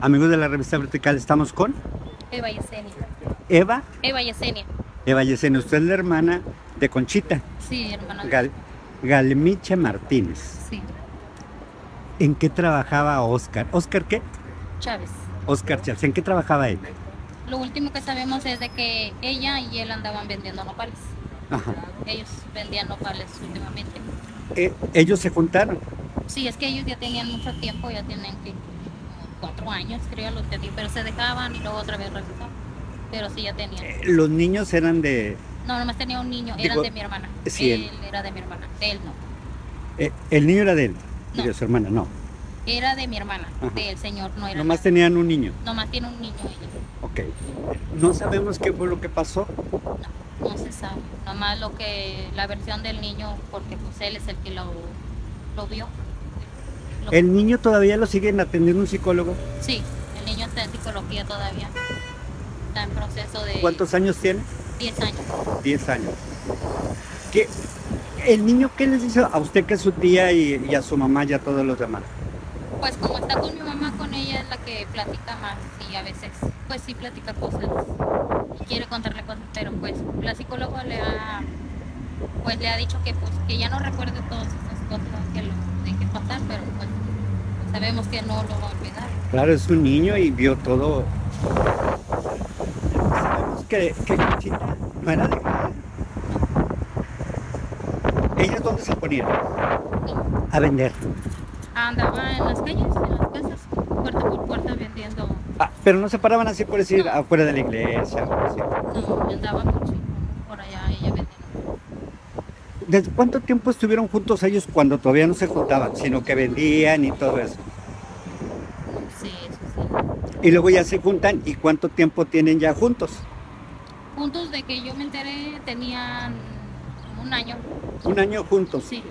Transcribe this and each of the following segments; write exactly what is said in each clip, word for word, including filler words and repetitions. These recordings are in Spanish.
Amigos de la Revista Vertical, estamos con Eva Yesenia. ¿Eva? Eva Yesenia. Eva Yesenia, usted es la hermana de Conchita. Sí, hermana. Gal Galmiche Martínez. Sí. ¿En qué trabajaba Oscar? ¿Oscar qué? Chávez. Oscar Chávez. ¿En qué trabajaba él? Lo último que sabemos es de que ella y él andaban vendiendo nopales. Ajá. Ellos vendían nopales últimamente. ¿E ¿Ellos se juntaron? Sí, es que ellos ya tenían mucho tiempo, ya tienen que... cuatro años, creo, los tíos, pero se dejaban y luego otra vez regresaban, pero sí ya tenían. Eh, ¿Los niños eran de...? No, nomás tenía un niño, digo, eran de mi hermana. Sí, él, él era de mi hermana, de él no. Eh, ¿El niño era de él? No. ¿Y de su hermana? No. Era de mi hermana, ajá, del señor, no era. ¿Nomás nada. Tenían un niño? Nomás tiene un niño ellos. Ok. ¿No sabemos qué fue lo que pasó? No, no se sabe, nomás lo que, la versión del niño, porque pues él es el que lo, lo vio. ¿El niño todavía lo siguen atendiendo un psicólogo? Sí, el niño está en psicología todavía. Está en proceso de... ¿Cuántos años tiene? Diez años. Diez años. ¿Qué, ¿El niño qué les dice a usted, que es su tía, y, y a su mamá y a todos los demás? Pues como está con mi mamá, con ella es la que platica más, y a veces pues sí platica cosas, y quiere contarle cosas, pero pues la psicóloga le ha, pues, le ha dicho que, pues, que ya no recuerde todas esas cosas que lo... pasar, pero pues, sabemos que no lo va a olvidar. Claro, es un niño y vio todo. Sabemos que, que Conchita no era de... ¿Ellas dónde se ponían? Sí. A vender. Andaba en las calles, en las casas, puerta por puerta vendiendo. Ah, pero no se paraban así, por decir, no, afuera de la iglesia. No, andaba mucho por allá, ella vendía. ¿Desde cuánto tiempo estuvieron juntos ellos, cuando todavía no se juntaban, sino que vendían y todo eso? Sí, eso sí. Y luego ya se juntan, ¿y cuánto tiempo tienen ya juntos? Juntos, de que yo me enteré, tenían un año. ¿Un año juntos? Sí.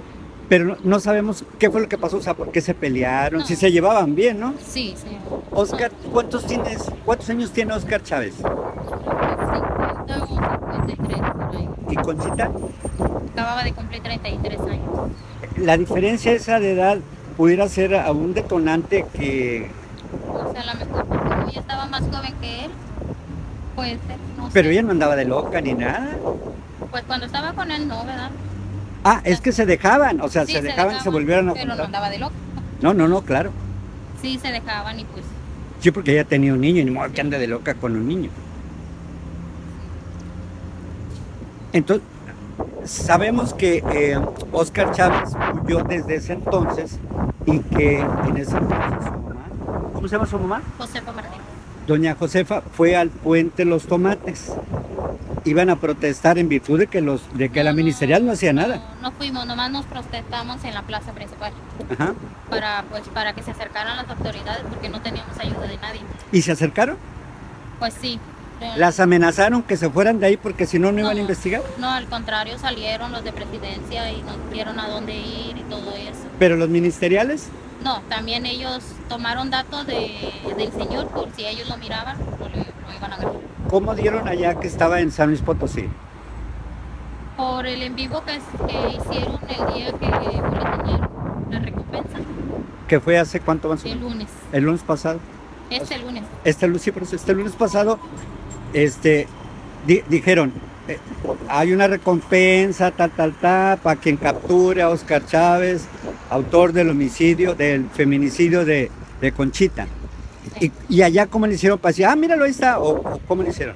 Pero no, no sabemos qué fue lo que pasó, o sea, por qué se pelearon, no. Si se llevaban bien, ¿no? Sí, sí. Oscar, ¿cuántos, tienes, ¿cuántos años tiene Oscar Chávez? cincuenta o cincuenta y tres, por ahí. ¿Y Conchita? Acababa de cumplir treinta y tres años. La diferencia esa de edad pudiera ser a un detonante que... O sea, a lo mejor como ella estaba más joven que él, pues no sé. Pero ella no andaba de loca ni nada. Pues cuando estaba con él no, ¿verdad? Ah, es que se dejaban, o sea, sí, se, dejaban, se dejaban, se volvieron a juntar. Pero no andaba de loca. No, no, no, claro. Sí, se dejaban y pues... Sí, porque ella tenía un niño y ni modo que ande de loca con un niño. Entonces... Sabemos que eh, Oscar Chávez huyó desde ese entonces, y que en ese entonces su mamá, ¿cómo se llama su mamá? Josefa Martín. Doña Josefa fue al puente Los Tomates. Iban a protestar en virtud de que, los, de que no, la ministerial no hacía nada. No, no fuimos, nomás nos protestamos en la plaza principal. Ajá. Para, pues, para que se acercaran las autoridades, porque no teníamos ayuda de nadie. ¿Y se acercaron? Pues sí. ¿Las amenazaron que se fueran de ahí porque si no, no iban a investigar? No, al contrario, salieron los de presidencia y nos dijeron a dónde ir y todo eso. ¿Pero los ministeriales? No, también ellos tomaron datos de, del señor, por si ellos lo miraban, no lo iban a agarrar. ¿Cómo dieron allá que estaba en San Luis Potosí? Por el en vivo que, que hicieron el día que boletinaron la recompensa. ¿Que fue hace cuánto más? El lunes. ¿El lunes pasado? Este lunes. Este lunes, sí, pero este lunes pasado... Este, di, dijeron, eh, hay una recompensa, tal, tal, tal, para quien capture a Oscar Chávez, autor del homicidio, del feminicidio de, de Conchita. Sí. Y, y allá, ¿cómo le hicieron para decir, ah, míralo, ahí está? ¿O, o cómo le hicieron?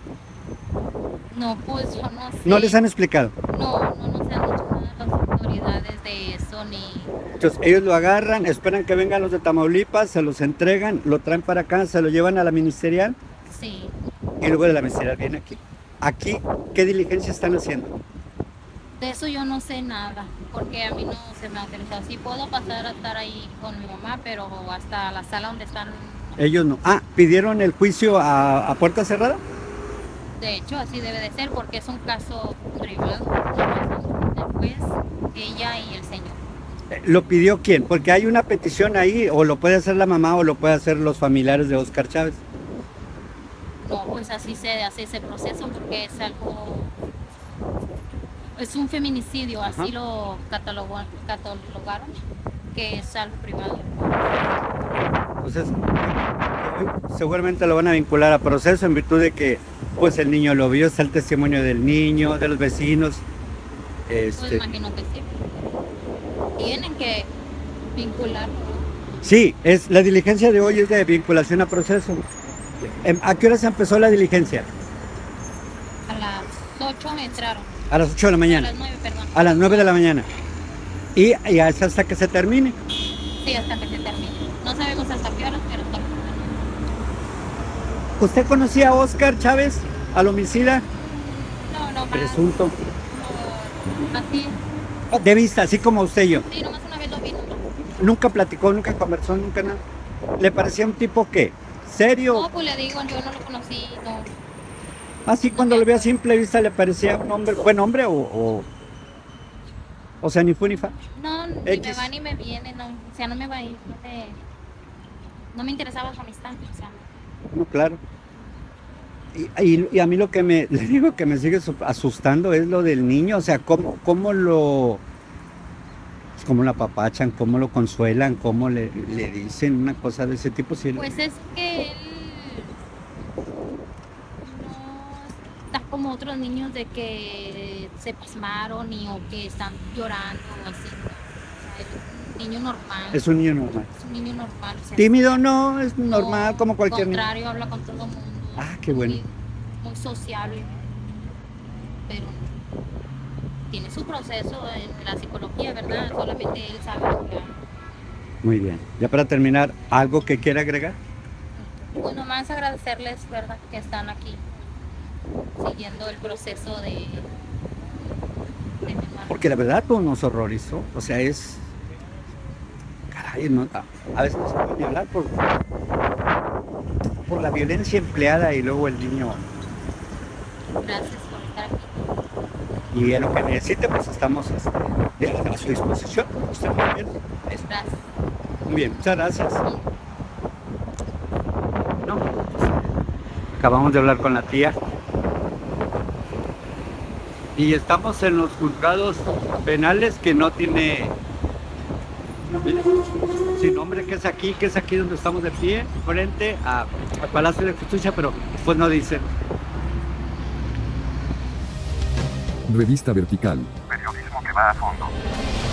No, pues yo no sé. ¿No les han explicado? No, no nos han dicho nada las autoridades de eso, ni... Entonces, ellos lo agarran, esperan que vengan los de Tamaulipas, se los entregan, lo traen para acá, se lo llevan a la ministerial. Sí. Y luego de la mesera viene aquí. Aquí, ¿qué diligencia están haciendo? De eso yo no sé nada, porque a mí no se me ha interesado. Sí puedo pasar a estar ahí con mi mamá, pero hasta la sala donde están... Ellos no. Ah, ¿pidieron el juicio a, a puerta cerrada? De hecho, así debe de ser, porque es un caso privado. Después, ella y el señor. ¿Lo pidió quién? Porque hay una petición ahí, o lo puede hacer la mamá, o lo puede hacer los familiares de Oscar Chávez. No, pues así se hace ese proceso, porque es algo, es un feminicidio, así ajá, lo catalogaron, catalogaron, que es algo privado. Entonces, seguramente lo van a vincular a proceso en virtud de que pues el niño lo vio, está el testimonio del niño, de los vecinos. Este... Pues imagino que sí. Tienen que vincularlo. Sí, es, la diligencia de hoy es de vinculación a proceso. ¿A qué hora se empezó la diligencia? A las ocho entraron. A las ocho de la mañana. A las nueve, perdón. A las nueve de la mañana. Y, y hasta que se termine. Sí, hasta que se termine. No sabemos hasta qué hora, pero hasta que se termine. ¿Usted conocía a Oscar Chávez, al homicida? No, no, para... Presunto. No, así. De vista, así como usted y yo. Sí, nomás una vez lo vi. Nunca platicó, nunca conversó, nunca nada. ¿Le parecía un tipo qué? ¿Serio? No, pues le digo, yo no lo conocí, no. Así cuando lo veo a simple vista le parecía un hombre, buen hombre o, o, o sea, ni fue ni fa. No, ni X. Me va ni me viene, no, o sea, no me va a ir, no, te, no me interesaba su amistad, o sea. No, claro. Y, y, y a mí lo que me, le digo que me sigue asustando es lo del niño, o sea, cómo, cómo lo, pues, cómo lo apapachan, cómo lo consuelan, cómo le, le dicen una cosa de ese tipo. Si pues él, es que él... como otros niños de que se pasmaron y o que están llorando o así, o sea, es un niño normal. Es un niño normal. Es un niño normal. O sea, tímido no, es normal no, como cualquier niño. Al contrario, habla con todo el mundo. Ah, qué bueno. Muy, muy sociable, pero tiene su proceso en la psicología, ¿verdad? Solamente él sabe jugar. Muy bien. Ya para terminar, ¿algo que quiera agregar? Bueno, más agradecerles, ¿verdad? Que están aquí. Siguiendo el proceso de, de porque la verdad pues, nos horrorizó, o sea es caray, no, a veces no se puede hablar por, por la violencia empleada y luego el niño. Gracias por estar aquí y en lo que necesite pues estamos a su disposición. Usted también. Gracias. Muy bien, muchas gracias. No, pues, acabamos de hablar con la tía y estamos en los juzgados penales que no tiene sin nombre, que es aquí, que es aquí donde estamos de pie, frente a, al Palacio de Justicia, pero pues no dicen. Revista Vertical. Periodismo que va a fondo.